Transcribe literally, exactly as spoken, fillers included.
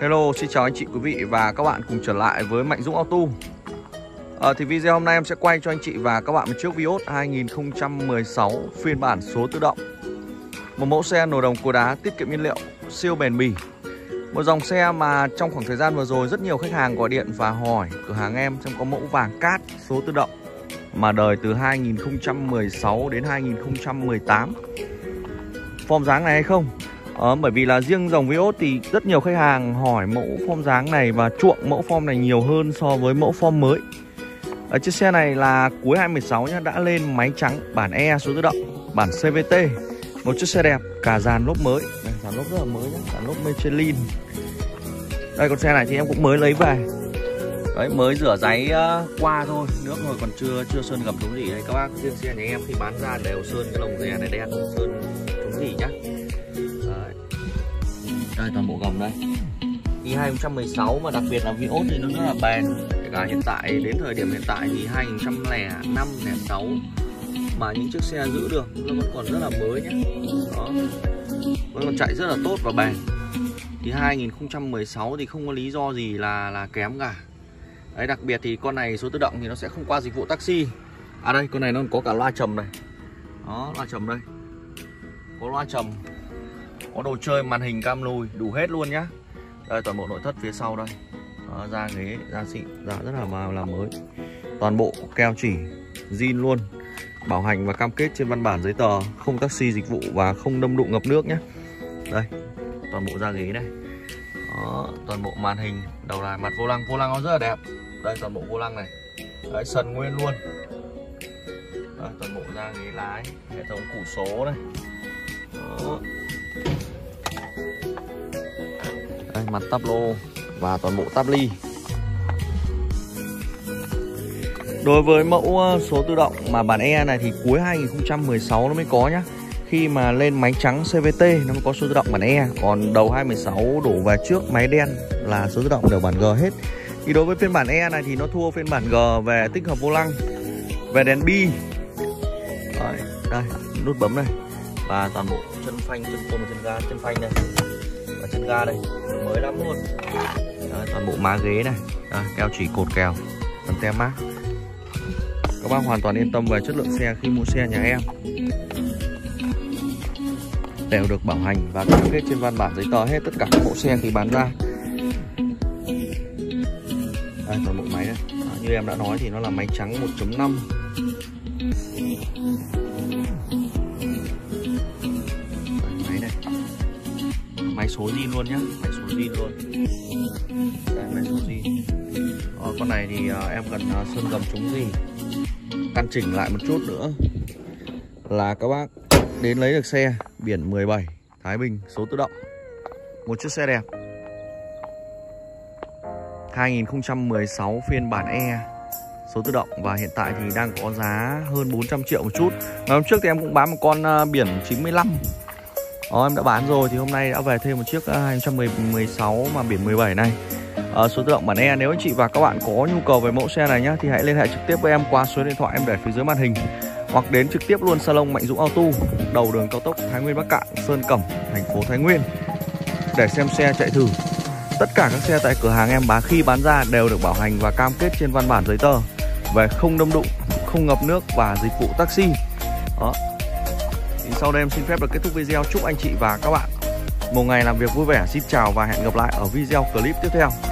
Hello, xin chào anh chị quý vị và các bạn cùng trở lại với Mạnh Dũng Auto. à, Thì video hôm nay em sẽ quay cho anh chị và các bạn một chiếc Vios hai nghìn không trăm mười sáu phiên bản số tự động. Một mẫu xe nồi đồng cối đá tiết kiệm nhiên liệu, siêu bền bỉ. Một dòng xe mà trong khoảng thời gian vừa rồi rất nhiều khách hàng gọi điện và hỏi cửa hàng em xem có mẫu vàng cát số tự động mà đời từ hai nghìn không trăm mười sáu đến hai nghìn không trăm mười tám form dáng này hay không. Ờ, bởi vì là riêng dòng Vios thì rất nhiều khách hàng hỏi mẫu form dáng này và chuộng mẫu form này nhiều hơn so với mẫu form mới. Ở chiếc xe này là cuối hai nghìn không trăm mười sáu nhá, đã lên máy trắng bản E số tự động, bản xê vê tê. Một chiếc xe đẹp, cả dàn lốp mới. Đây, dàn lốp rất là mới nhá, dàn lốp Michelin. Đây, con xe này thì em cũng mới lấy về. Đấy, mới rửa giấy qua thôi, nước rồi còn chưa chưa sơn gập đúng gì. Đây các bác, riêng xe nhà em khi bán ra đều sơn cái lồng rè này đen, sơn đúng gì nhá. Đây toàn bộ gầm đây. Thì hai nghìn không trăm mười sáu mà đặc biệt là Vios thì nó rất là bền. Kể cả hiện tại đến thời điểm hiện tại thì hai nghìn không trăm lẻ năm, hai nghìn không trăm lẻ sáu mà những chiếc xe giữ được nó vẫn còn rất là mới nhé. Đó. Nó còn chạy rất là tốt và bền. Thì hai nghìn không trăm mười sáu thì không có lý do gì là là kém cả. Đấy, đặc biệt thì con này số tự động thì nó sẽ không qua dịch vụ taxi. À đây, con này nó có cả loa trầm này. Đó, loa trầm đây. Có loa trầm, có đồ chơi, màn hình cam lùi, đủ hết luôn nhá. Đây toàn bộ nội thất phía sau đây. Đó, da ghế, da xịn, da rất là màu làm mới. Toàn bộ keo chỉ, zin luôn. Bảo hành và cam kết trên văn bản giấy tờ, không taxi dịch vụ và không đâm đụng ngập nước nhé. Đây, toàn bộ da ghế này. Đó, toàn bộ màn hình, đầu đài, mặt vô lăng, vô lăng nó rất là đẹp. Đây toàn bộ vô lăng này. Đấy, sần nguyên luôn. Đây, toàn bộ da ghế lái, hệ thống củ số này. Đó. Đây, mặt táp lô và toàn bộ táp ly. Đối với mẫu số tự động mà bản E này thì cuối hai nghìn không trăm mười sáu nó mới có nhá. Khi mà lên máy trắng xê vê tê nó mới có số tự động bản E. Còn đầu hai nghìn không trăm mười sáu đổ về trước máy đen là số tự động đều bản G hết. Thì đối với phiên bản E này thì nó thua phiên bản G về tích hợp vô lăng, về đèn bi. Đấy, đây, nút bấm này. Và toàn bộ chân phanh, chân côn, chân ga, chân phanh này. Và chân ga đây, mới lắm luôn. Đấy, toàn bộ má ghế này. Đấy, keo chỉ, cột kèo, phần tem mác. Các bác hoàn toàn yên tâm về chất lượng xe khi mua xe nhà em. Đều được bảo hành và cam kết trên văn bản giấy tờ hết tất cả các mẫu xe khi bán ra. Đây, toàn bộ máy đây. Đó, như em đã nói thì nó là máy trắng một chấm năm. Máy số zin luôn nhá, máy số zin luôn. Đây, máy số zin. Ờ, con này thì uh, em cần uh, sơn gầm chống gì, căn chỉnh lại một chút nữa là các bác đến lấy được xe. Biển mười bảy Thái Bình số tự động. Một chiếc xe đẹp hai nghìn không trăm mười sáu phiên bản E số tự động. Và hiện tại thì đang có giá hơn bốn trăm triệu một chút. Ngày hôm trước thì em cũng bán một con uh, biển chín mươi lăm. Đó, em đã bán rồi thì hôm nay đã về thêm một chiếc hai nghìn không trăm mười sáu mà biển mười bảy này. À, số tự động bản E. Nếu anh chị và các bạn có nhu cầu về mẫu xe này nhá thì hãy liên hệ trực tiếp với em qua số điện thoại em để phía dưới màn hình, hoặc đến trực tiếp luôn salon Mạnh Dũng Auto, đầu đường cao tốc Thái Nguyên Bắc Cạn, Sơn Cẩm, thành phố Thái Nguyên để xem xe chạy thử. Tất cả các xe tại cửa hàng em bán khi bán ra đều được bảo hành và cam kết trên văn bản giấy tờ về không đâm đụng, không ngập nước và dịch vụ taxi. Đó. Sau đây em xin phép được kết thúc video. Chúc anh chị và các bạn một ngày làm việc vui vẻ. Xin chào và hẹn gặp lại ở video clip tiếp theo.